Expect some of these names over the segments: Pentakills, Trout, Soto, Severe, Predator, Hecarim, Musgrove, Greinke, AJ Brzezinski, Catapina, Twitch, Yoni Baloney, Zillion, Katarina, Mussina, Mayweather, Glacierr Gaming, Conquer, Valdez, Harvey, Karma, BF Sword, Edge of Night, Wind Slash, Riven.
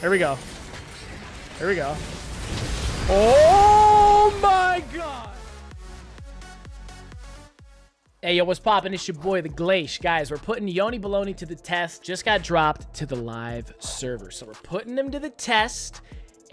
Here we go. Here we go. Oh my god! Hey, yo, what's poppin'? It's your boy, The Glacier. Guys, we're putting Yoni Baloney to the test. Just got dropped to the live server. So we're putting him to the test.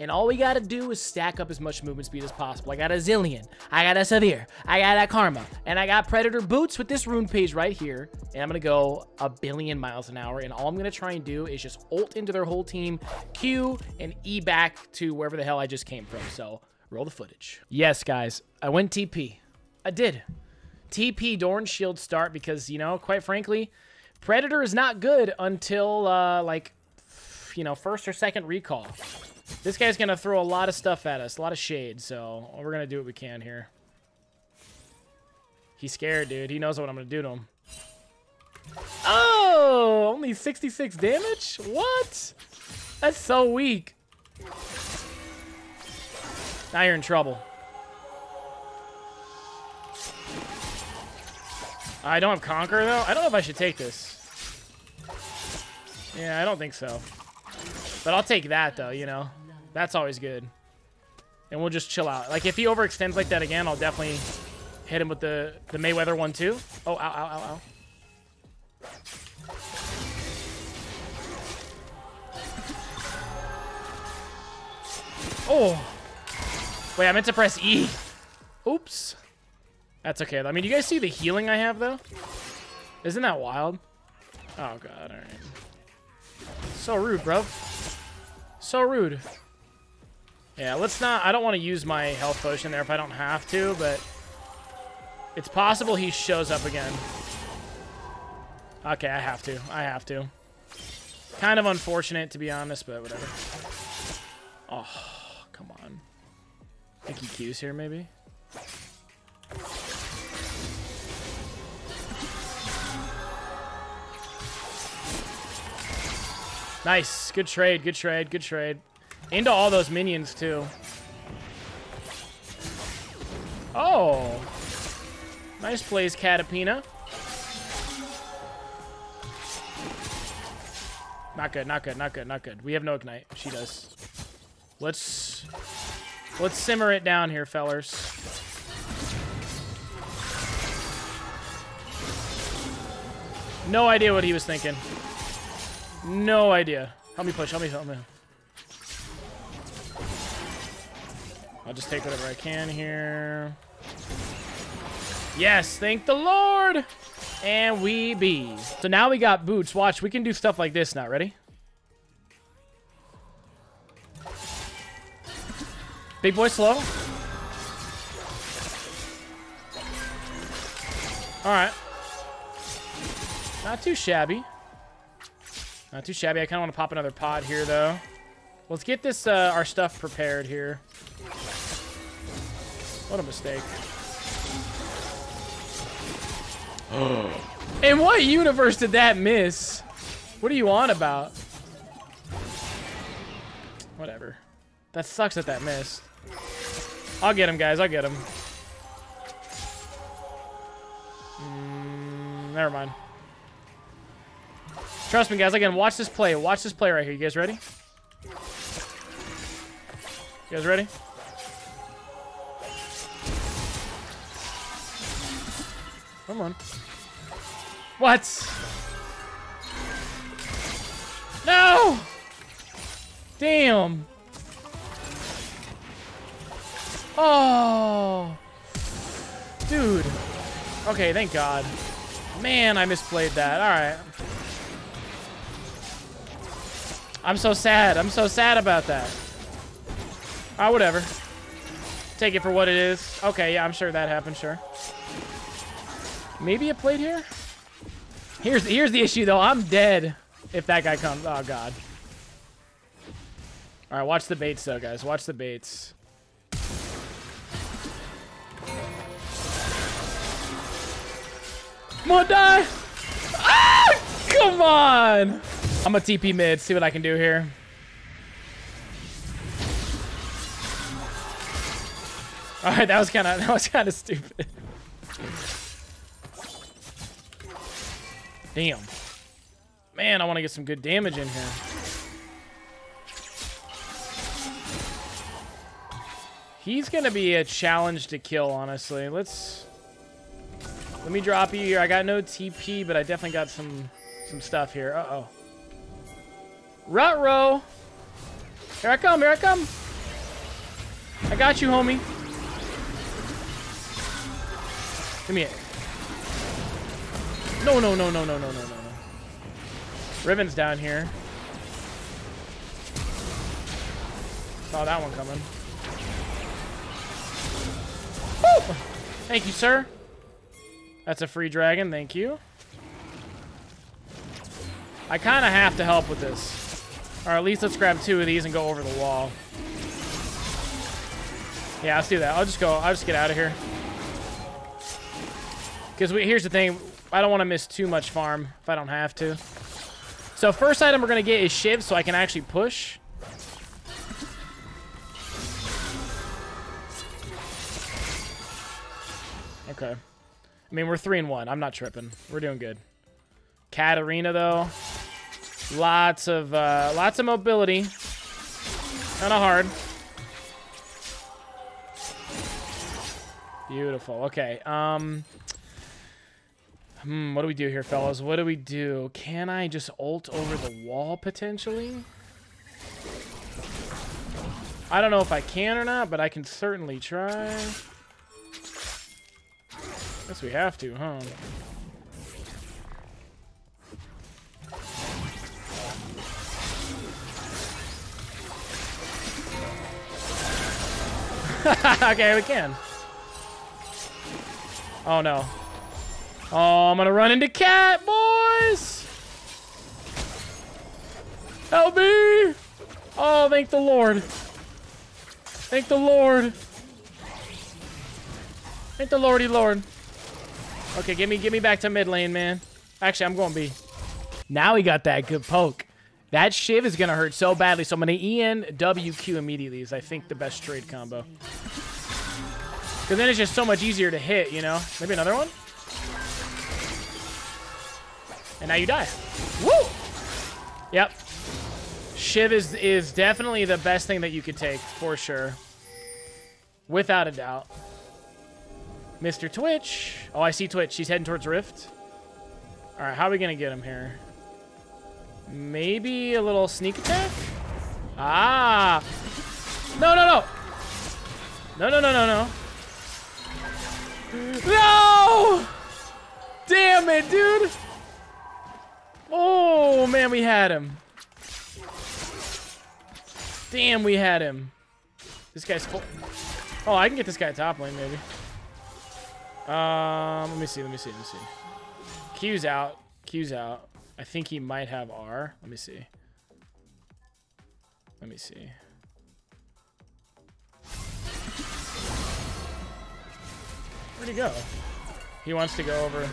And all we gotta do is stack up as much movement speed as possible. I got a Zillion. I got a Severe. I got a Karma. And I got Predator boots with this rune page right here. And I'm gonna go 1,000,000,000 miles an hour. And all I'm gonna try and do is just ult into their whole team, Q, and E back to wherever the hell I just came from. So, roll the footage. Yes, guys. I went TP. I did. TP Dorn Shield start because, you know, quite frankly, Predator is not good until, like, you know, first or second recall. This guy's going to throw a lot of stuff at us, a lot of shade, so we're going to do what we can here. He's scared, dude. He knows what I'm going to do to him. Oh! Only 66 damage? What? That's so weak. Now you're in trouble. I don't have Conquer, though. I don't know if I should take this. Yeah, I don't think so. But I'll take that, though, you know. That's always good. And we'll just chill out. Like, if he overextends like that again, I'll definitely hit him with the Mayweather one, too. Oh, ow, ow, ow, ow. Oh. Wait, I meant to press E. Oops. That's okay. I mean, you guys see the healing I have, though? Isn't that wild? Oh, God. All right. So rude, bro. So rude. Yeah, let's not... I don't want to use my health potion there if I don't have to, but... It's possible he shows up again. Okay, I have to. I have to. Kind of unfortunate, to be honest, but whatever. Oh, come on. I think he Q's here, maybe? Nice. Good trade. Good trade. Good trade. Into all those minions, too. Oh. Nice plays, Catapina. Not good. Not good. Not good. Not good. We have no ignite. She does. Let's simmer it down here, fellers. No idea what he was thinking. No idea. Help me push. Help me. Help me. I'll just take whatever I can here. Yes. Thank the Lord. And we be. So now we got boots. Watch. We can do stuff like this now. Ready? Big boy slow. All right. Not too shabby. Not too shabby. I kind of want to pop another pod here, though. Let's get this, our stuff prepared here. What a mistake. Oh. In what universe did that miss? What are you on about? Whatever. That sucks that that missed. I'll get him, guys. I'll get him. Never mind. Trust me, guys. Again, watch this play. Watch this play right here. You guys ready? You guys ready? Come on. What? No! Damn. Oh. Dude. Okay, thank God. Man, I misplayed that. All right. I'm so sad. I'm so sad about that. All right, whatever. Take it for what it is. Okay, yeah, I'm sure that happened, sure. Maybe it played here? Here's the issue, though. I'm dead if that guy comes. Oh, God. All right, watch the baits, though, guys. Watch the baits. Come on, die! Ah! Come on! I'm a TP mid, see what I can do here. Alright, that was kinda stupid. Damn. Man, I wanna get some good damage in here. He's gonna be a challenge to kill, honestly. Let me drop you here. I got no TP, but I definitely got some stuff here. Uh-oh. Ruh-roh! Here I come, here I come! I got you, homie. Give me it. No, no, no, no, no, no, no, no. Riven's down here. Saw that one coming. Woo! Thank you, sir. That's a free dragon. Thank you. I kind of have to help with this. Or at least let's grab two of these and go over the wall. Yeah, let's do that. I'll just go. I'll just get out of here. Because here's the thing. I don't want to miss too much farm if I don't have to. So first item we're going to get is Shiv so I can actually push. Okay. I mean, we're 3-1. I'm not tripping. We're doing good. Katarina, though. Lots of mobility. Kind of hard. Beautiful. Okay. What do we do here, fellas? What do we do? Can I just ult over the wall, potentially? I don't know if I can or not, but I can certainly try. Guess we have to, huh? Okay, we can. Oh, no. Oh, I'm gonna run into Cat, boys! Help me! Oh, thank the Lord. Thank the Lord. Thank the Lordy Lord. Okay, give me back to mid lane, man. Actually, I'm going B. Now he got that good poke. That Shiv is going to hurt so badly, so I'm going to ENWQ immediately is, I think, the best trade combo. Because then it's just so much easier to hit, you know? Maybe another one? And now you die. Woo! Yep. Shiv is definitely the best thing that you could take, for sure. Without a doubt. Mr. Twitch. Oh, I see Twitch. She's heading towards Rift. All right, how are we going to get him here? Maybe a little sneak attack? Ah! No, no, no! No, no, no, no, no. No! Damn it, dude! Oh, man, we had him. Damn, we had him. This guy's full. Oh, I can get this guy top lane, maybe. Let me see. Q's out. I think he might have R. Let me see. Where'd he go? He wants to go over.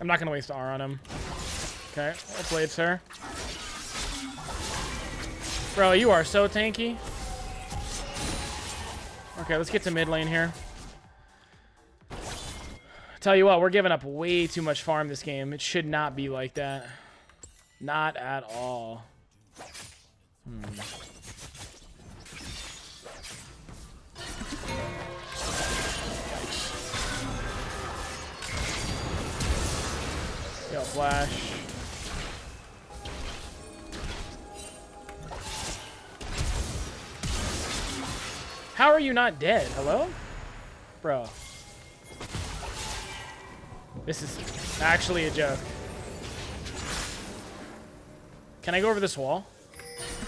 I'm not going to waste R on him. Okay. Well played, sir. Bro, you are so tanky. Okay, let's get to mid lane here. Tell you what, we're giving up way too much farm this game. It should not be like that. Not at all. Yo, flash. How are you not dead? Hello? Bro. This is actually a joke. Can I go over this wall?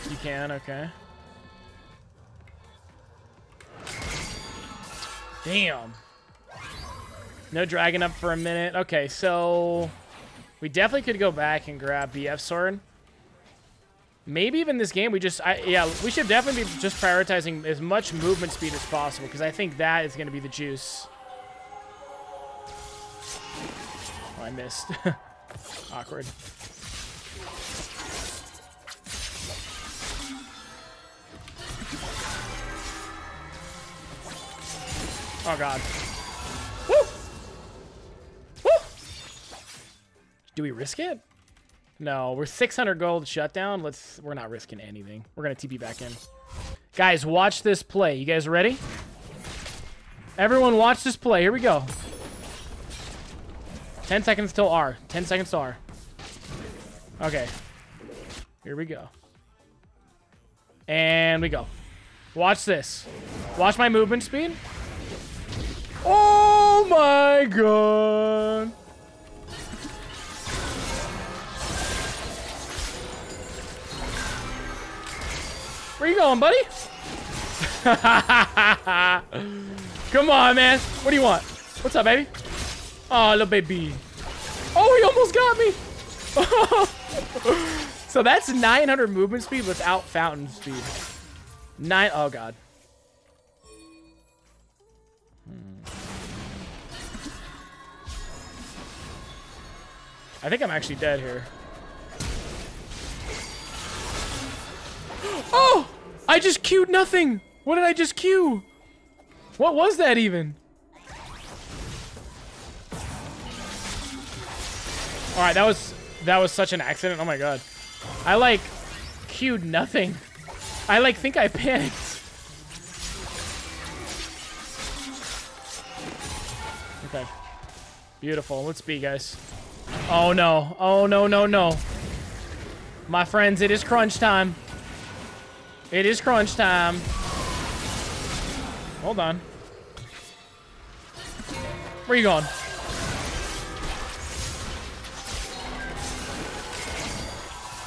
You can, okay. Damn. No dragon up for a minute. Okay, so we definitely could go back and grab BF Sword. Maybe even this game, we should definitely be just prioritizing as much movement speed as possible because I think that is going to be the juice. Oh, I missed. Awkward. Oh, God. Woo! Woo! Do we risk it? No, we're 600 gold shutdown. We're not risking anything. We're going to TP back in. Guys, watch this play. You guys ready? Everyone watch this play. Here we go. 10 seconds till R. 10 seconds till R. Okay. Here we go. And we go. Watch this. Watch my movement speed. Oh my god. Where you going, buddy? Come on, man. What do you want? What's up, baby? Oh, little baby. Oh, he almost got me. So that's 900 movement speed without fountain speed. Oh, God. I think I'm actually dead here. Oh! I just queued nothing! What did I just queue? What was that even? Alright, that was such an accident. Oh my god. I like queued nothing. I like think I panicked. Okay. Beautiful. Let's be, guys. Oh no. Oh no, no, no. My friends, it is crunch time. It is crunch time. Hold on. Where are you going?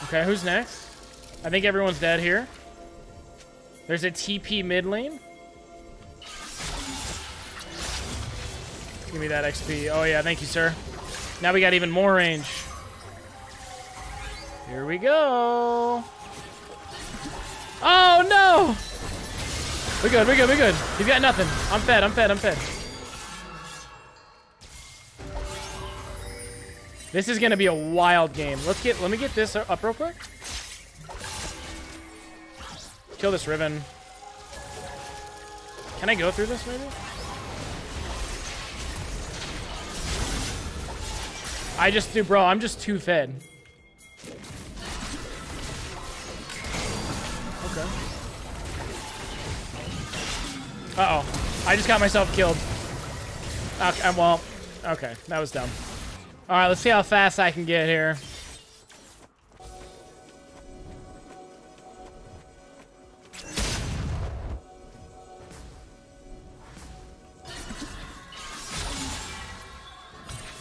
Okay, who's next? I think everyone's dead here. There's a TP mid lane. Give me that XP. Oh yeah, thank you, sir. Now we got even more range. Here we go. Oh no! We're good, we're good, we're good. You've got nothing. I'm fed, I'm fed, I'm fed. This is gonna be a wild game. Let me get this up real quick. Kill this Riven. Can I go through this maybe? I just do, bro, I'm just too fed. Okay. Uh-oh. I just got myself killed. Okay, well, okay, that was dumb. All right, let's see how fast I can get here.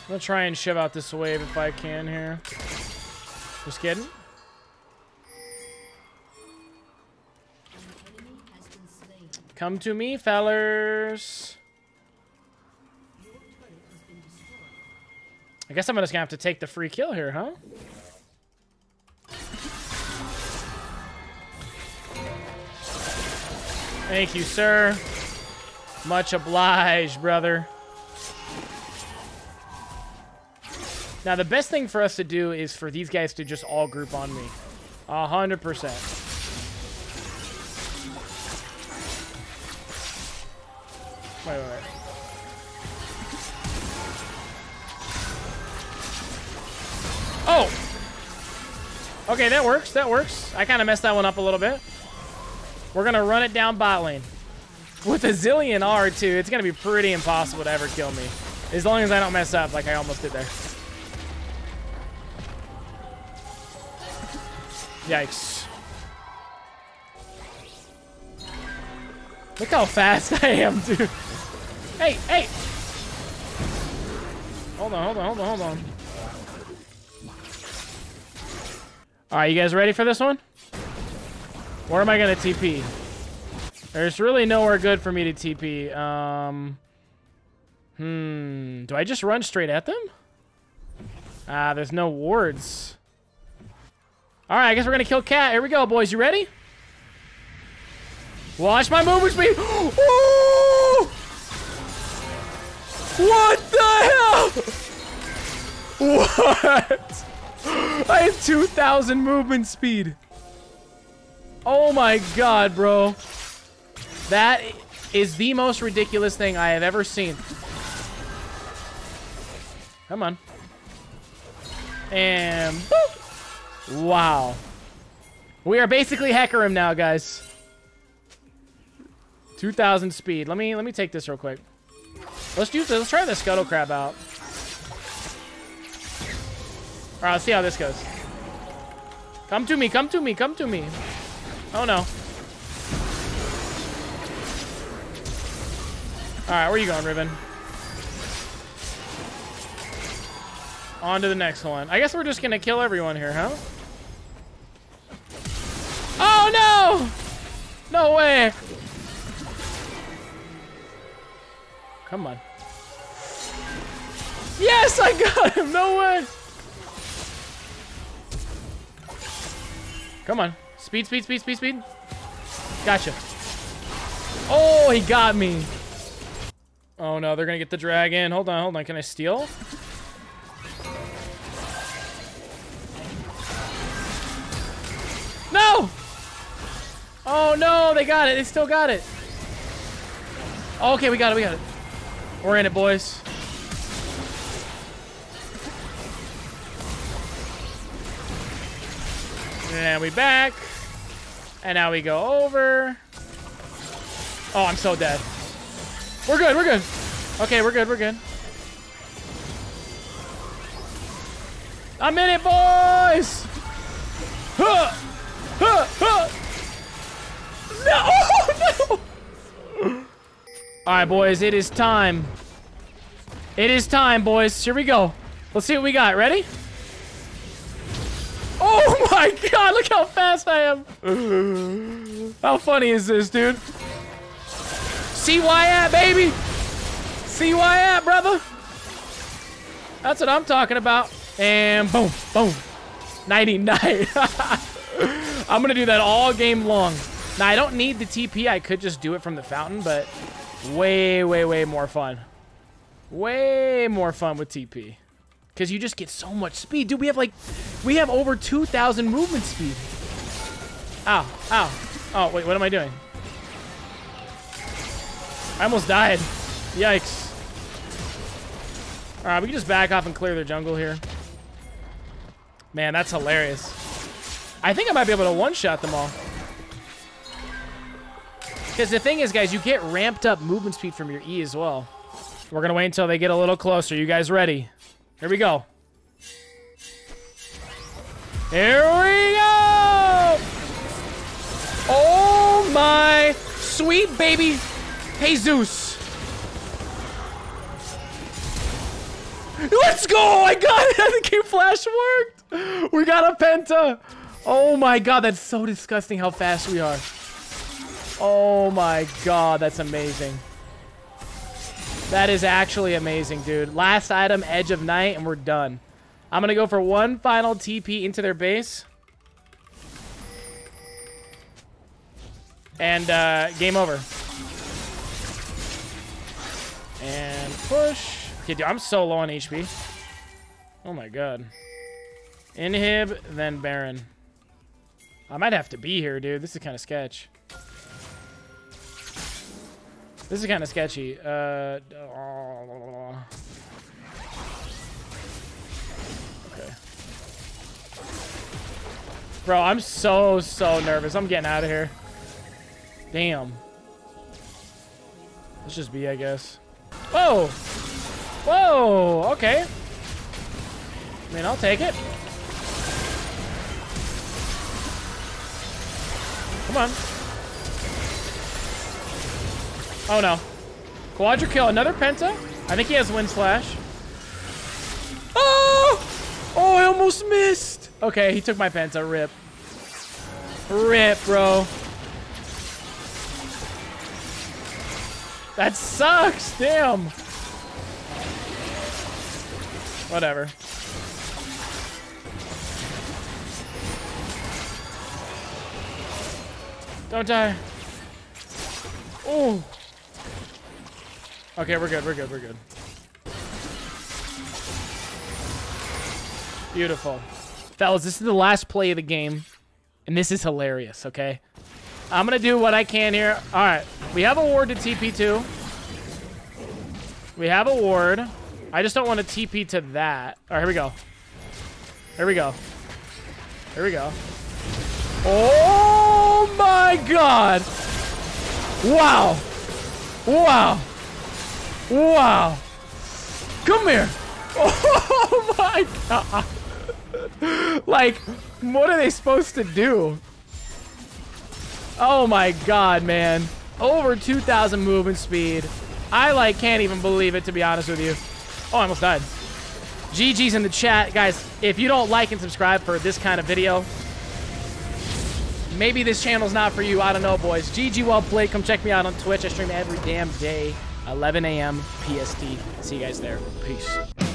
I'm gonna try and shove out this wave if I can here. Just kidding. Come to me, fellers. I guess I'm just gonna have to take the free kill here, huh? Thank you, sir. Much obliged, brother. Now, the best thing for us to do is for these guys to just all group on me. 100%. Wait, wait, wait. Oh! Okay, that works. That works. I kind of messed that one up a little bit. We're going to run it down bot lane. With a Zillion R, too, it's going to be pretty impossible to ever kill me. As long as I don't mess up like I almost did there. Yikes. Look how fast I am, dude. Hey, hey! Hold on, hold on, hold on, hold on. All right, you guys ready for this one? Where am I gonna TP? There's really nowhere good for me to TP. Do I just run straight at them? Ah, there's no wards. All right, I guess we're gonna kill Cat. Here we go, boys. You ready? Watch my movement speed. Ooh! What the hell? What? I have 2,000 movement speed. Oh my god, bro. That is the most ridiculous thing I have ever seen. Come on. And boop. Wow. We are basically Hecarim now, guys. 2,000 speed. Let me take this real quick. Let's use this. Let's try the Scuttle Crab out. All right, let's see how this goes. Come to me, come to me, come to me. Oh, no. All right, where you going, Riven? On to the next one. I guess we're just going to kill everyone here, huh? Oh, no! No way! Come on. Yes, I got him! No way! Come on. Speed, speed, speed, speed, speed. Gotcha. Oh, he got me. Oh, no. They're going to get the dragon. Hold on, hold on. Can I steal? No! Oh, no. They got it. They still got it. Okay, we got it. We got it. We're in it, boys. And we back. And now we go over. Oh, I'm so dead. We're good. We're good. Okay, we're good. We're good. I'm in it, boys. Huh. Huh. Huh. No. No. All right, boys. It is time. It is time, boys. Here we go. Let's see what we got. Ready? Oh my god, look how fast I am. How funny is this, dude? See why at, baby. See why at, brother. That's what I'm talking about. And boom, boom. Nighty night. I'm going to do that all game long. Now, I don't need the TP. I could just do it from the fountain, but way, way, way more fun. Way more fun with TP. Because you just get so much speed. Dude, we have over 2,000 movement speed. Ow, ow. Oh, wait, what am I doing? I almost died. Yikes. All right, we can just back off and clear the jungle here. Man, that's hilarious. I think I might be able to one-shot them all. Because the thing is, guys, you get ramped up movement speed from your E as well. We're going to wait until they get a little closer. You guys ready? Here we go. Here we go! Oh my sweet baby Jesus. Let's go! I got it! I think flash worked! We got a penta! Oh my god, that's so disgusting how fast we are. Oh my god, that's amazing. That is actually amazing, dude. Last item, Edge of Night, and we're done. I'm going to go for one final TP into their base. And game over. And push. Okay, dude, I'm so low on HP. Oh, my God. Inhib, then Baron. I might have to be here, dude. This is kind of sketch. This is kind of sketchy. Okay. Bro, I'm so nervous. I'm getting out of here. Damn. Let's just be, I guess. Whoa! Whoa! Okay. I mean, I'll take it. Come on. Oh, no. Quadra kill. Another Penta. I think he has Wind Slash. Oh! Oh, I almost missed. Okay, he took my Penta. Rip. Rip, bro. That sucks. Damn. Whatever. Don't die. Oh. Okay, we're good, we're good, we're good. Beautiful. Fellas, this is the last play of the game, and this is hilarious, okay? I'm going to do what I can here. All right, we have a ward to TP2. We have a ward. I just don't want to TP to that. All right, here we go. Here we go. There we go. Oh my god! Wow! Wow! Wow! Come here! Oh my god! Like, what are they supposed to do? Oh my god, man. Over 2,000 movement speed. I, like, can't even believe it, to be honest with you. Oh, I almost died. GG's in the chat. Guys, if you don't like and subscribe for this kind of video, maybe this channel's not for you. I don't know, boys. GG, well played. Come check me out on Twitch. I stream every damn day, 11 a.m. PST. See you guys there. Peace.